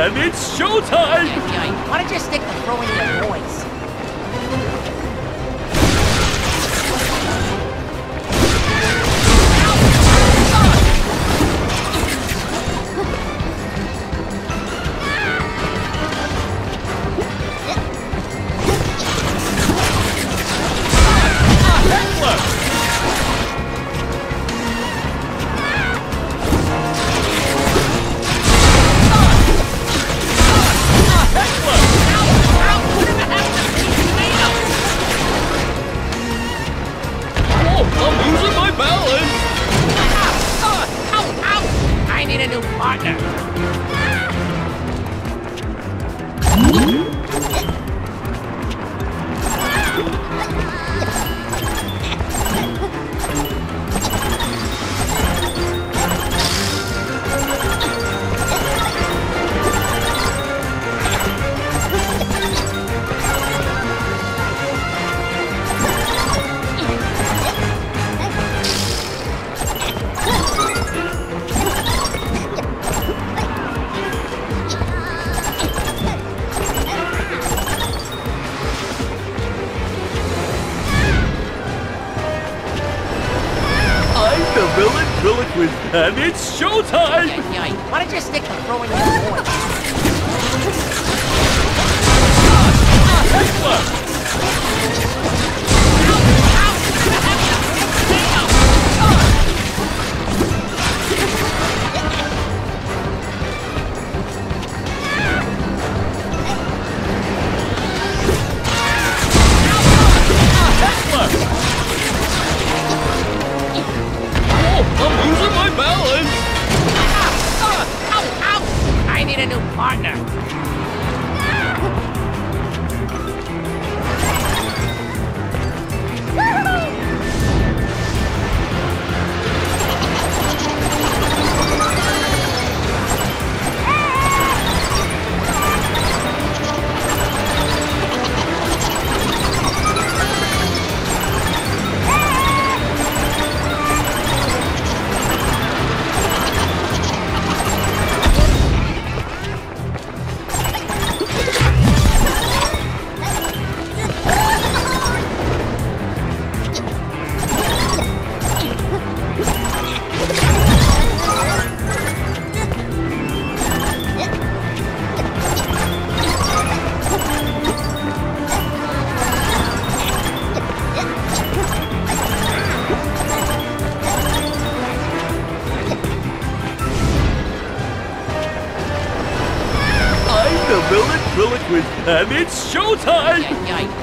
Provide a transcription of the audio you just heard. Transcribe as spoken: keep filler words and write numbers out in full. And it's showtime! Okay, why don't you stick to throwing your voice? And it's showtime! Okay, okay. Why don't you stick to throwing your board? And it's showtime! Yeah, yeah.